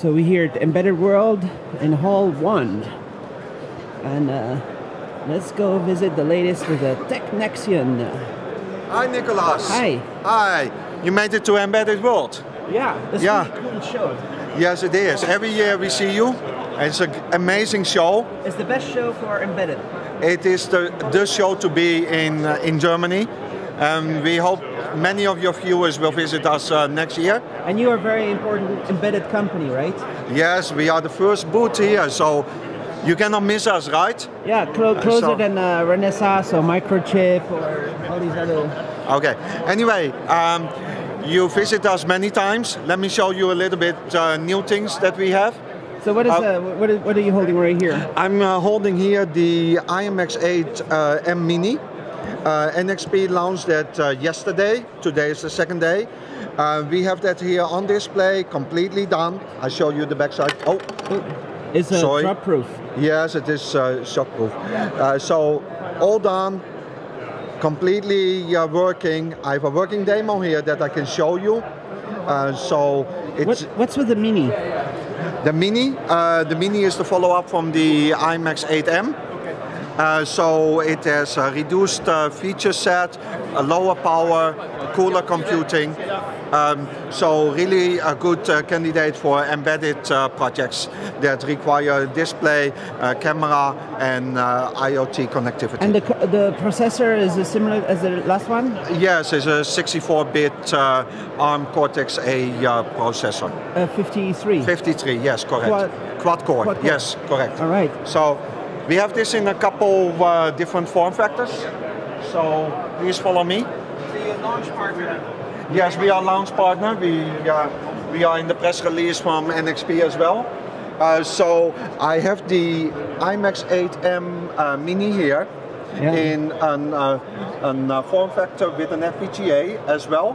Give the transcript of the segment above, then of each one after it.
So we're here at Embedded World in Hall 1. And let's go visit the latest with the Technexion. Hi, Nicholas. Hi. Hi. You made it to Embedded World. Yeah, that's a really cool show. Yes, it is. Every year we see you. It's an amazing show. It's the best show for Embedded. It is the show to be in Germany. We hope many of your viewers will visit us next year. And you are a very important embedded company, right? Yes, we are the first booth here, so you cannot miss us, right? Yeah, closer than Renesas or Microchip or all these other... Okay, anyway, you visit us many times. Let me show you a little bit new things that we have. So what is what are you holding right here? I'm holding here the i.MX 8M Mini. NXP launched that yesterday. Today is the second day. We have that here on display, completely done. I'll show you the backside. Oh, it's drop proof. Yes, it is shock proof. So all done, completely working. I have a working demo here that I can show you. So it's what's with the Mini? The Mini, is the follow-up from the i.MX 8M. So it has a reduced feature set, a lower power, cooler computing. So really a good candidate for embedded projects that require display, camera, and IoT connectivity. And the processor is similar as the last one? Yes, it's a 64-bit ARM Cortex-A processor. 53? 53, yes, correct. Quad-core, yes, correct. All right. So we have this in a couple of different form factors, so please follow me. So you're a launch partner? Yes, we are a launch partner. We are in the press release from NXP as well. So I have the i.MX 8M Mini here in a form factor with an FPGA as well.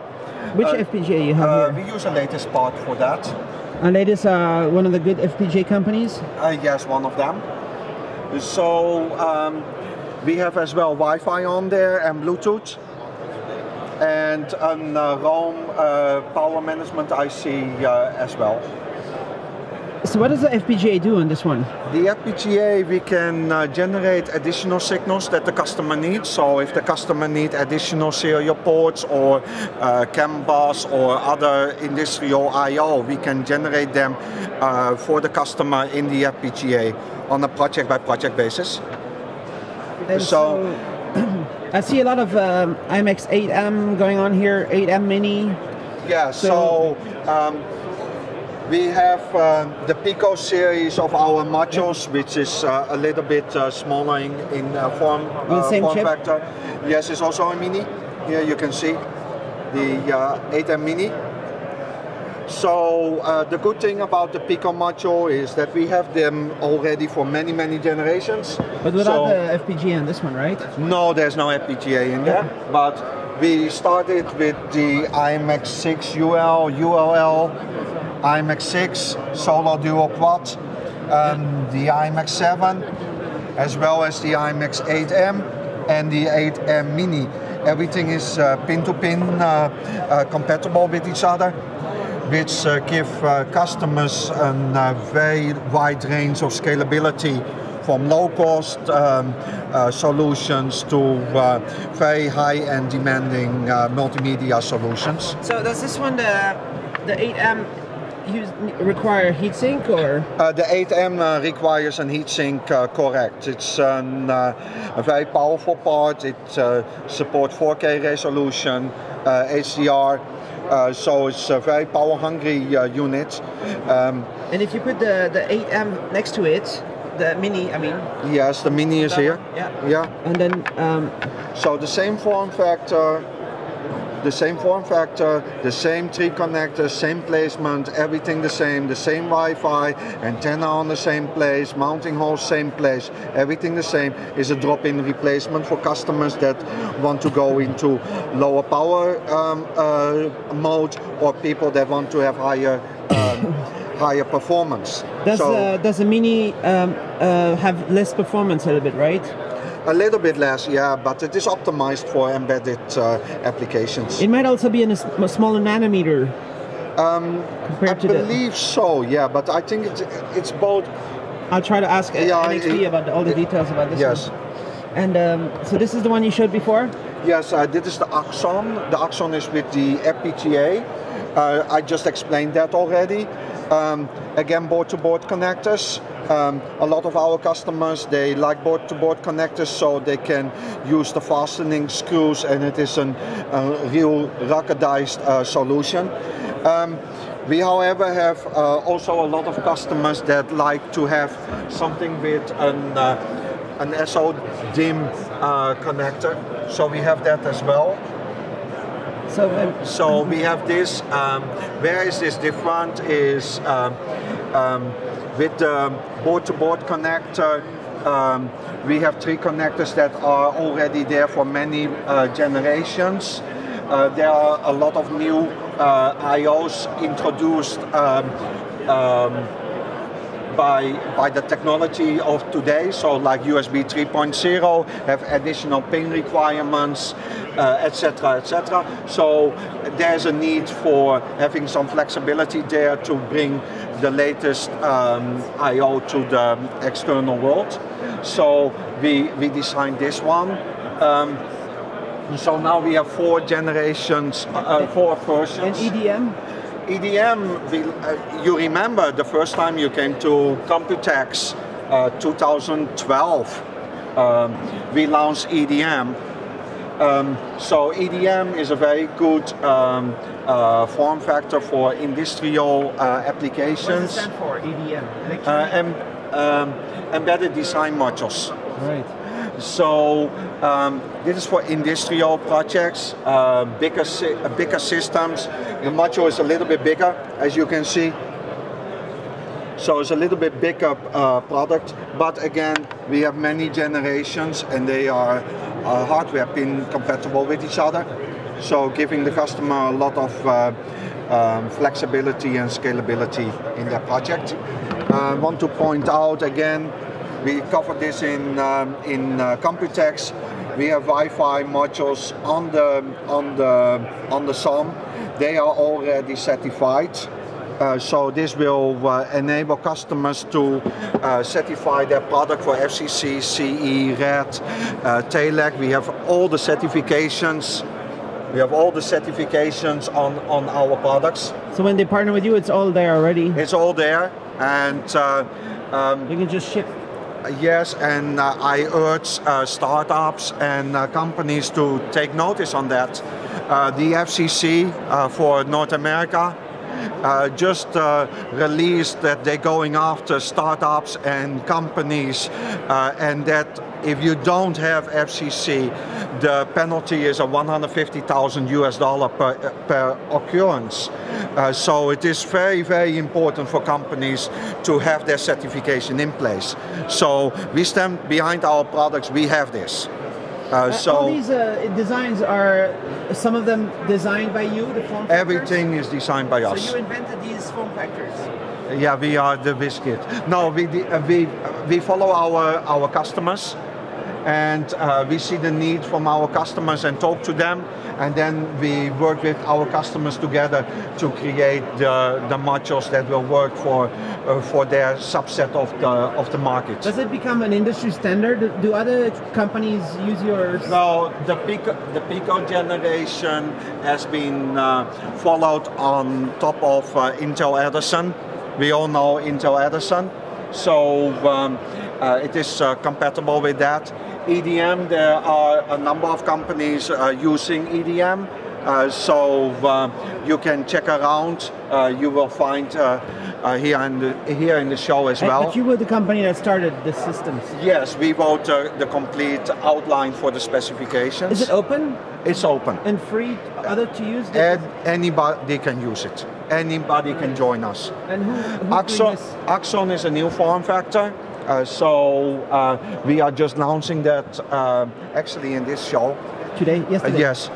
Which FPGA you have here? We use the latest part for that. Latest, one of the good FPGA companies? Yes, one of them. So we have as well Wi-Fi on there and Bluetooth and an ROM power management IC as well. So what does the FPGA do on this one? The FPGA, we can generate additional signals that the customer needs. So if the customer needs additional serial ports or CAN bus or other industrial I/O, we can generate them for the customer in the FPGA on a project-by-project basis. And so I see a lot of i.MX 8M going on here, 8M Mini. Yeah, we have the Pico series of our modules, which is a little bit smaller in form factor. Yes, it's also a Mini. Here you can see the 8M Mini. So the good thing about the Pico module is that we have them already for many, many generations. But without the FPGA in this one, right? No, there's no FPGA in there. But we started with the i.MX 6 UL, ULL. i.MX 6, Solo Dual Quad, the i.MX 7, as well as the i.MX 8M and the 8M Mini. Everything is pin-to-pin compatible with each other, which give customers a very wide range of scalability, from low-cost solutions to very high-end demanding multimedia solutions. So does this one, the 8M, require heatsink or? The 8M requires a heatsink, correct. It's a very powerful part. It supports 4K resolution, HDR, so it's a very power hungry unit. And if you put the 8M next to it, the Mini, I mean. Yes, the Mini is here. Yeah. And then. So the same form factor. The same form factor, the same three connectors, same placement, everything the same Wi-Fi, antenna on the same place, mounting hole same place, everything the same. Is a drop-in replacement for customers that want to go into lower power mode, or people that want to have higher higher performance. Does the Mini have less performance a little bit, right? A little bit less, yeah, but it is optimized for embedded applications. It might also be in a smaller nanometer. Compared to the... I believe so, yeah, but I think it's both. I'll try to ask NXP about all the details about this one. And so this is the one you showed before? Yes, this is the Axon. The Axon is with the FPGA. I just explained that already. Again, board-to-board connectors. A lot of our customers, they like board-to-board connectors, so they can use the fastening screws, and it is a real ruggedized solution. We, however, have also a lot of customers that like to have something with an SO-DIMM connector, so we have that as well. So, we have this. Where is this different? Is with the board-to-board connector, we have three connectors that are already there for many generations. There are a lot of new IOs introduced by the technology of today, so like USB 3.0 have additional pin requirements, etc., etc. So there's a need for having some flexibility there to bring the latest I/O to the external world. So we designed this one. So now we have four generations, four versions. And EDM. EDM, you remember the first time you came to Computex, 2012, we launched EDM. So EDM is a very good form factor for industrial applications. What does it stand for, EDM? Embedded Design Modules. Right. So this is for industrial projects, bigger systems. The module is a little bit bigger, as you can see. So it's a little bit bigger product, but again, we have many generations and they are hardware pin compatible with each other. So giving the customer a lot of flexibility and scalability in their project. I want to point out again, we covered this in Computex. We have Wi-Fi modules on the SOM. They are already certified, so this will enable customers to certify their product for FCC, CE, RED, TELEC. We have all the certifications. We have all the certifications on our products. So when they partner with you, it's all there already. It's all there, and you can just ship. Yes, and I urge startups and companies to take notice on that. The FCC for North America just released that they're going after startups and companies, and that if you don't have FCC, the penalty is a $150,000 per occurrence. So it is very, very important for companies to have their certification in place. So we stand behind our products, we have this. All these designs are, some of them designed by you, the form factors? Everything is designed by us. So you invented these form factors? Yeah, we are the biscuit. No, we follow our customers, and we see the need from our customers and talk to them, and then we work with our customers together to create the modules that will work for their subset of the market. Does it become an industry standard? Do other companies use yours? No, the Pico generation has been followed on top of Intel Edison. We all know Intel Edison, so it is compatible with that. EDM, there are a number of companies using EDM, so you can check around. You will find here in the show as well. But you were the company that started the systems. Yes, we wrote the complete outline for the specifications. Is it open? It's open. And free to use? Anybody can use it. Anybody can join us. And who Axon is a new form factor, so we are just announcing that actually in this show. Today? Yesterday? Yes.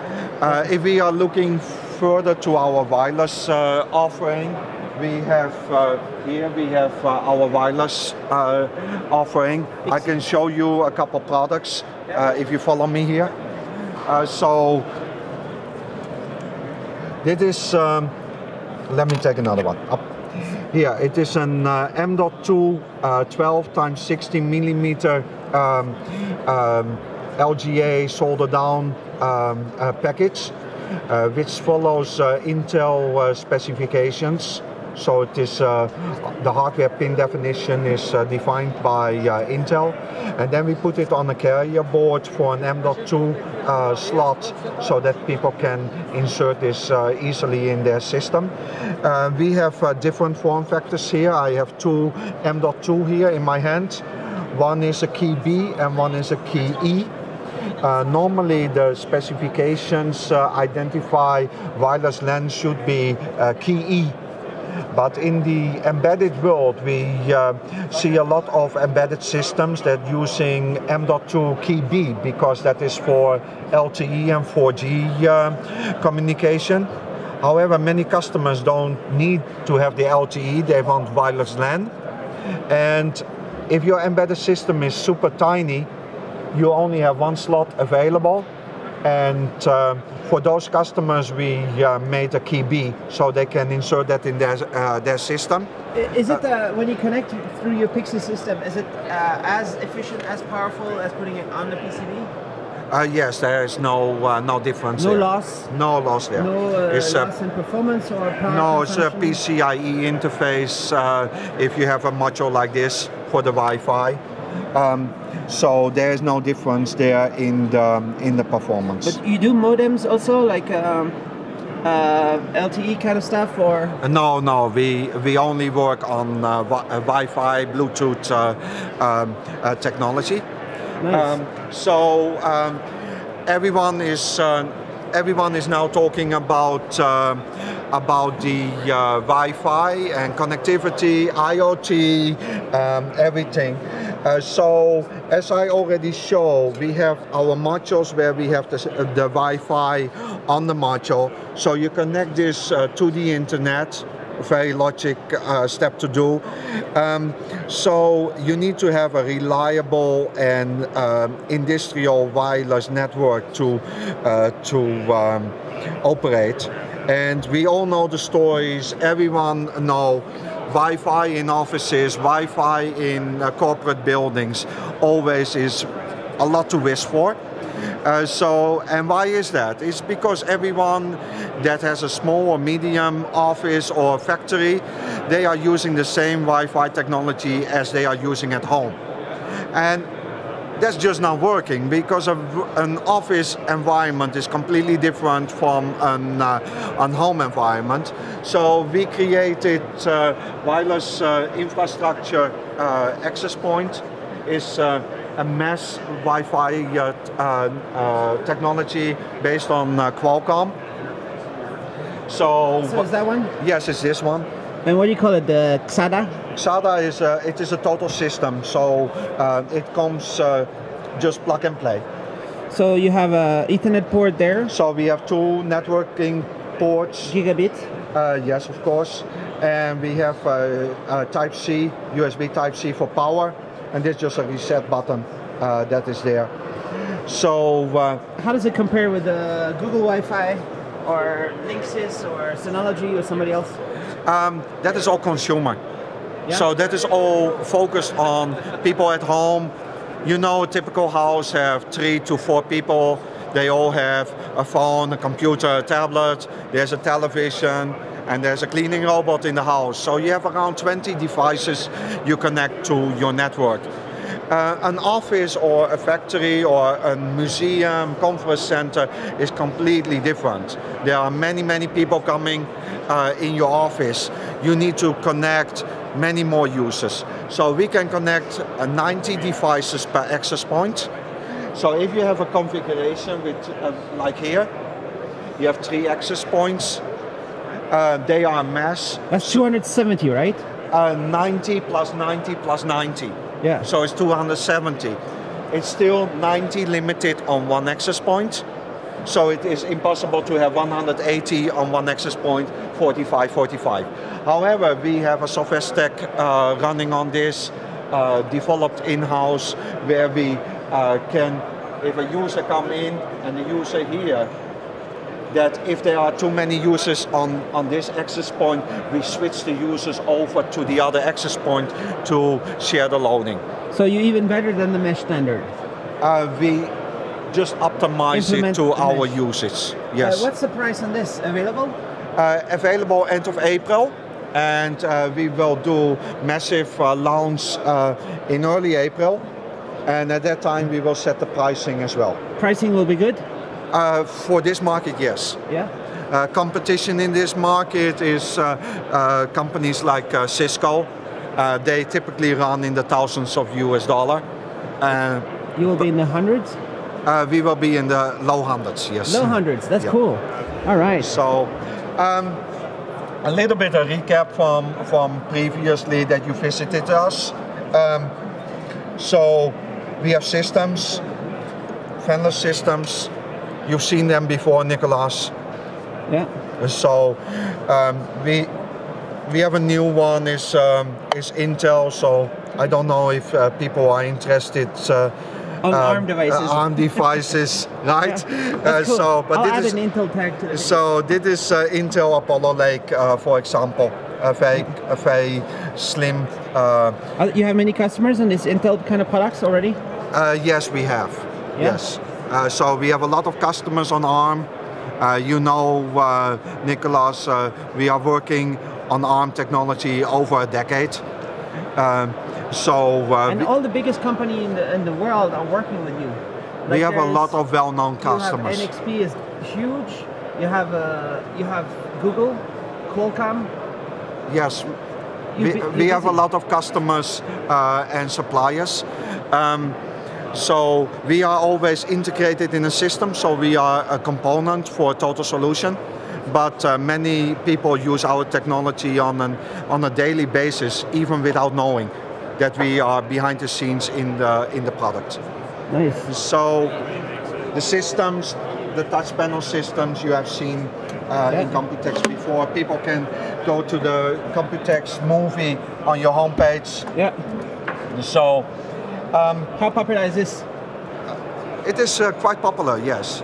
If we are looking further to our wireless offering, we have here we have our wireless offering. I can show you a couple products if you follow me here. So this is Let me take another one up. Here it is an M.2 12x16mm LGA solder down package, which follows Intel specifications. So it is the hardware pin definition is defined by Intel, and then we put it on a carrier board for an M.2 slot so that people can insert this easily in their system. We have different form factors here. I have two M.2 here in my hand. One is a key B and one is a key E. Normally the specifications identify wireless LAN should be key E. But in the embedded world, we see a lot of embedded systems that using M.2 key B, because that is for LTE and 4G communication. However, many customers don't need to have the LTE, they want wireless LAN. And if your embedded system is super tiny, you only have one slot available. And for those customers, we made a key B, so they can insert that in their system. Is it when you connect through your Pixie system, is it as efficient, as powerful as putting it on the PCB? Yes, there is no no difference. No loss. No loss there. No loss in performance or power. No, it's a PCIe interface. If you have a module like this for the Wi-Fi. So there is no difference there in the performance. But you do modems also, like LTE kind of stuff, or? No, no. We only work on Wi-Fi, Bluetooth technology. Nice. Everyone is now talking about the Wi-Fi and connectivity, IoT, everything. So as I already showed, we have our modules where we have the Wi-Fi on the module. So you connect this to the internet. Very logic step to do. So you need to have a reliable and industrial wireless network to operate. And we all know the stories. Everyone knows Wi-Fi in offices, Wi-Fi in corporate buildings. Always is a lot to wish for. And why is that? It's because everyone that has a small or medium office or factory, they are using the same Wi-Fi technology as they are using at home. And that's just not working, because an office environment is completely different from an home environment. So we created wireless infrastructure access point. Is a mass Wi-Fi technology based on Qualcomm. So is that one? Yes, it's this one. And what do you call it, the XADA? XADA is it is a total system, so it comes just plug and play. So you have an Ethernet port there? So we have two networking ports. Gigabit? Yes, of course. And we have Type-C, USB Type-C for power. And there's just a reset button that is there. So how does it compare with Google Wi-Fi or Linksys or Synology or somebody else? That is all consumer. Yeah. So that is all focused on people at home. You know, a typical house have 3 to 4 people. They all have a phone, a computer, a tablet. There's a television. And there's a cleaning robot in the house. So you have around 20 devices you connect to your network. An office or a factory or a museum, conference center is completely different. There are many, many people coming in your office. You need to connect many more users. So we can connect 90 devices per access point. So if you have a configuration with, like here, you have 3 access points. They are a mass. That's 270, right? 90 plus 90 plus 90. Yeah. So it's 270. It's still 90 limited on one access point. So it is impossible to have 180 on one access point, 45, 45. However, we have a software stack running on this, developed in-house, where we can, if a user come in and the user here, that if there are too many users on this access point, we switch the users over to the other access point to share the loading. So you're even better than the mesh standard? We just optimize it to our usage, yes. What's the price on this, available? Available end of April, and we will do massive launch in early April, and at that time we will set the pricing as well. Pricing will be good? For this market, yes. Yeah. Competition in this market is companies like Cisco. They typically run in the thousands of US dollars. You will be in the hundreds? We will be in the low hundreds, yes. Low hundreds, that's cool. All right. So, a little bit of recap from previously that you visited us. So, we have systems, fanless systems. You've seen them before, Nicolas. Yeah. So, we have a new one, is Intel, so I don't know if people are interested. On ARM devices. ARM devices, right? Yeah, that's cool. But I'll add an Intel tag to it. So this is Intel Apollo Lake, for example, a very slim. You have many customers on this Intel kind of products already? Yes, we have, yes. So we have a lot of customers on ARM. You know, Nicolas, we are working on ARM technology over a decade. And all the biggest company in the world are working with you. Like we have a lot of well-known customers. NXP is huge. You have Google, Qualcomm. Yes, we have a lot of customers and suppliers. So we are always integrated in a system. So we are a component for a total solution. But many people use our technology on a daily basis, even without knowing that we are behind the scenes in the product. Nice. So the systems, the touch panel systems you have seen in Computex before. People can go to the Computex movie on your homepage. Yeah. So how popular is this? It is quite popular, yes.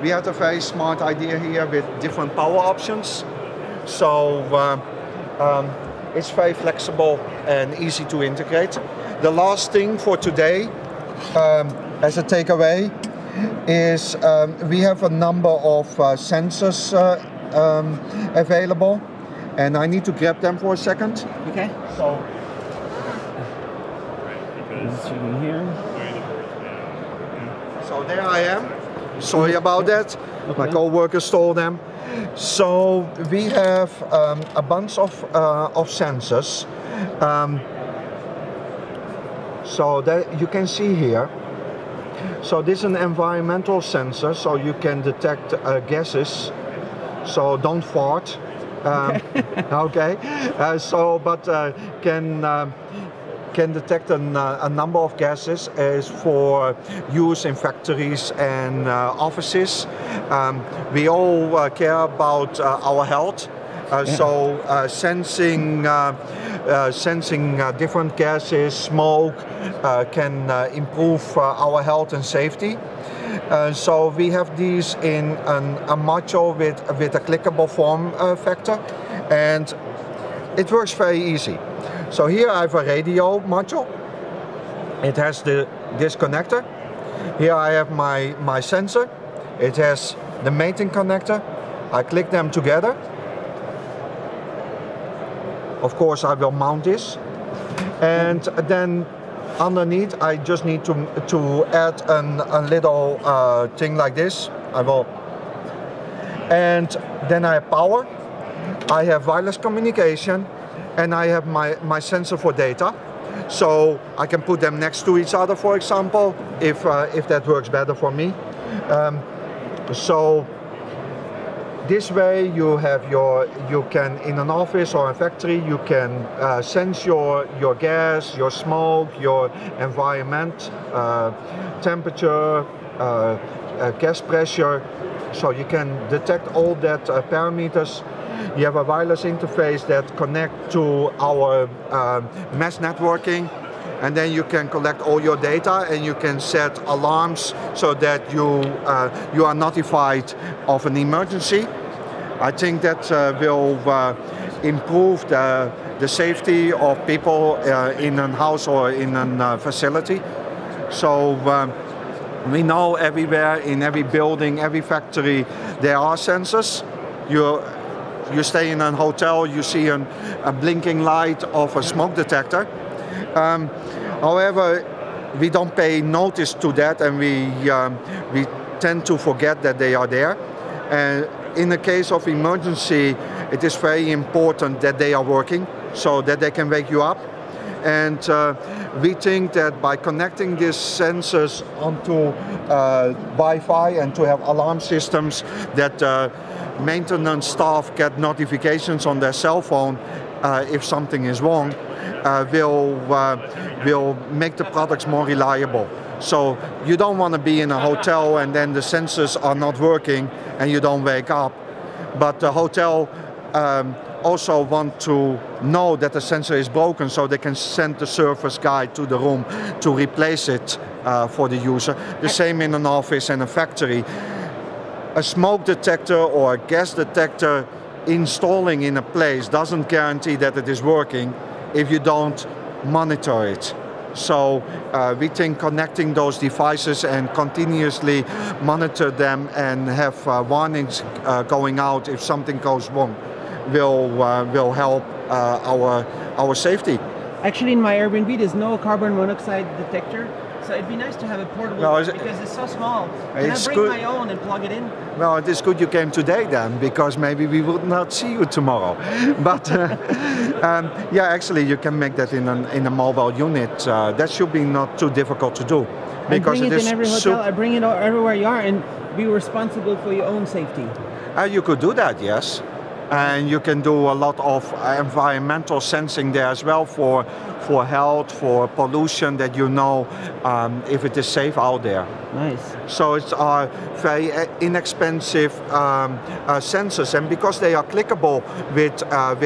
We had a very smart idea here with different power options. So it's very flexible and easy to integrate. The last thing for today, as a takeaway, is we have a number of sensors available, and I need to grab them for a second. Okay. So, so there I am. Sorry about that. Okay. My co-worker stole them. So we have a bunch of sensors. So that you can see here. So this is an environmental sensor, so you can detect gases. So don't fart. Okay. Can detect a number of gases as for use in factories and offices. We all care about our health, so sensing different gases, smoke, can improve our health and safety. So we have these in a module with a clickable form factor, and it works very easy. So here I have a radio module. It has this connector. Here I have my sensor. It has the mating connector. I click them together. Of course I will mount this. And then underneath I just need to add a little thing like this. I will. And then I have power. I have wireless communication. And I have my sensor for data, so I can put them next to each other, for example, if that works better for me. So this way you have you can, in an office or a factory, you can sense your gas, your smoke, your environment, temperature, gas pressure, so you can detect all that parameters. You have a wireless interface that connects to our mesh networking, and then you can collect all your data and you can set alarms so that you are notified of an emergency. I think that will improve the safety of people in a house or in a facility. So we know everywhere, in every building, every factory, there are sensors. You stay in a hotel, you see a blinking light of a smoke detector. However, we don't pay notice to that, and we tend to forget that they are there. And in the case of emergency, it is very important that they are working so that they can wake you up. And we think that by connecting these sensors onto Wi-Fi and to have alarm systems that maintenance staff get notifications on their cell phone if something is wrong, will make the products more reliable. So you don't want to be in a hotel and then the sensors are not working and you don't wake up. But the hotel also want to know that the sensor is broken so they can send the service guy to the room to replace it for the user. The same in an office and a factory. A smoke detector or a gas detector installing in a place doesn't guarantee that it is working if you don't monitor it. So we think connecting those devices and continuously monitor them and have warnings going out if something goes wrong will help our safety. Actually, in my Airbnb, there's no carbon monoxide detector. So it'd be nice to have a portable because it's so small. Can I bring my own and plug it in? Well, it is good you came today then, because maybe we would not see you tomorrow. But yeah, actually you can make that in a mobile unit. That should be not too difficult to do. Because I bring it in every hotel, I bring it everywhere you are, and be responsible for your own safety. You could do that, yes. And you can do a lot of environmental sensing there as well for health, for pollution, that you know if it is safe out there. Nice. So it's very inexpensive sensors, and because they are clickable with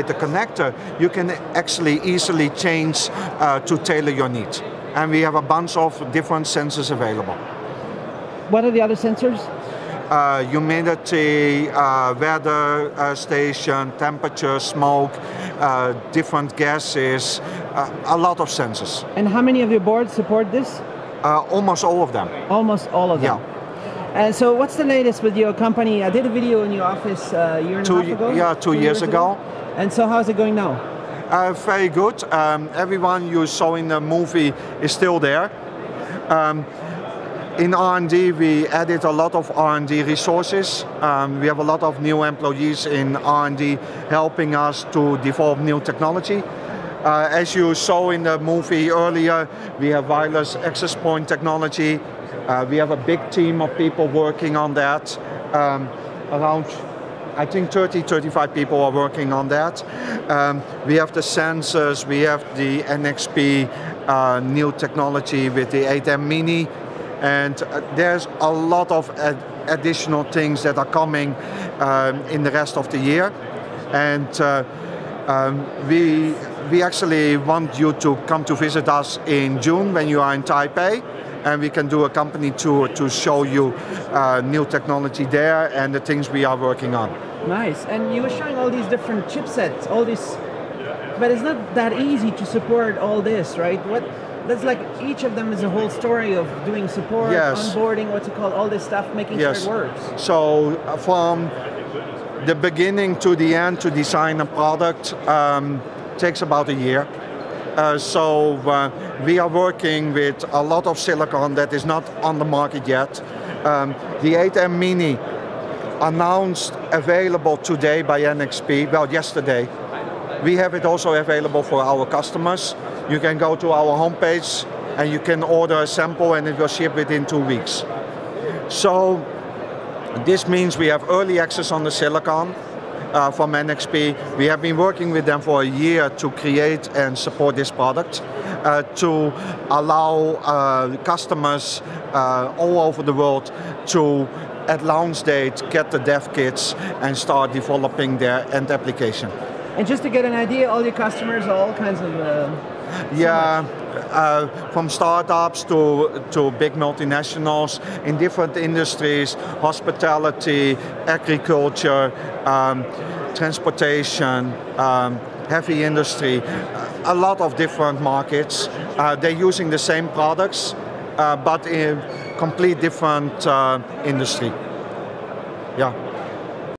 the connector, you can actually easily change to tailor your needs. And we have a bunch of different sensors available. What are the other sensors? Humidity, weather station, temperature, smoke, different gases, a lot of sensors. And how many of your boards support this? Almost all of them. Almost all of them? Yeah. So what's the latest with your company? I did a video in your office a year and a half ago? Yeah, two years ago. And so how's it going now? Very good. Everyone you saw in the movie is still there. In R&D, we added a lot of R&D resources. We have a lot of new employees in R&D helping us to develop new technology. As you saw in the movie earlier, we have wireless access point technology. We have a big team of people working on that. Around, I think 30-35 people are working on that. We have the sensors, we have the NXP new technology with the 8M Mini. And there's a lot of additional things that are coming in the rest of the year. And we actually want you to come to visit us in June when you are in Taipei. And we can do a company tour to show you new technology there and the things we are working on. Nice. And you were showing all these different chipsets, all these. But it's not that easy to support all this, right? What? That's like each of them is a whole story of doing support, yes. Onboarding, what's it called, all this stuff, making yes. sure it works. So from the beginning to the end to design a product takes about a year. We are working with a lot of silicon that is not on the market yet. The 8M Mini announced available today by NXP, well yesterday. We have it also available for our customers. You can go to our homepage and you can order a sample and it will ship within 2 weeks. So this means we have early access on the silicon from NXP. We have been working with them for a year to create and support this product, to allow customers all over the world to, at launch date, get the dev kits and start developing their end application. And just to get an idea, all your customers are all kinds of... yeah, from startups to big multinationals in different industries, hospitality, agriculture, transportation, heavy industry, a lot of different markets. They're using the same products, but in complete different industry. Yeah.